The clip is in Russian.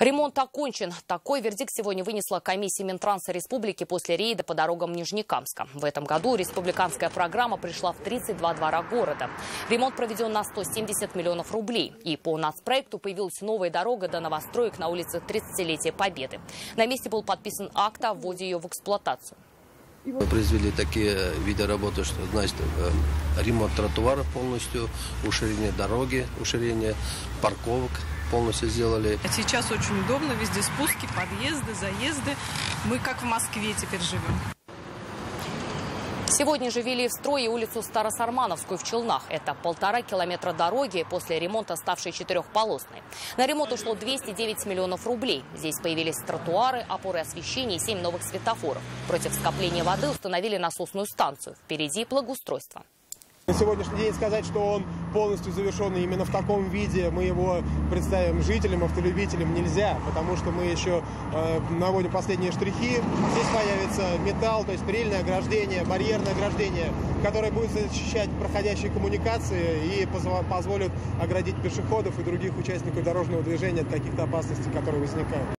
Ремонт окончен. Такой вердикт сегодня вынесла комиссия Минтранса Республики после рейда по дорогам Нижнекамска. В этом году республиканская программа пришла в 32 двора города. Ремонт проведен на 170 миллионов рублей. И по нацпроекту появилась новая дорога до новостроек на улице 30-летия Победы. На месте был подписан акт о вводе ее в эксплуатацию. Мы произвели такие виды работы, что значит ремонт тротуаров полностью, уширение дороги, уширение парковок полностью сделали. Сейчас очень удобно, везде спуски, подъезды, заезды. Мы как в Москве теперь живем. Сегодня же ввели в строй улицу Старосармановскую в Челнах. Это 1,5 километра дороги, после ремонта ставшей четырехполосной. На ремонт ушло 209 миллионов рублей. Здесь появились тротуары, опоры освещения и 7 новых светофоров. Против скопления воды установили насосную станцию. Впереди благоустройство. На сегодняшний день сказать, что он полностью завершен именно в таком виде, мы его представим жителям, автолюбителям нельзя, потому что мы еще наводим последние штрихи. Здесь появится металл, то есть рельное ограждение, барьерное ограждение, которое будет защищать проходящие коммуникации и позволит оградить пешеходов и других участников дорожного движения от каких-то опасностей, которые возникают.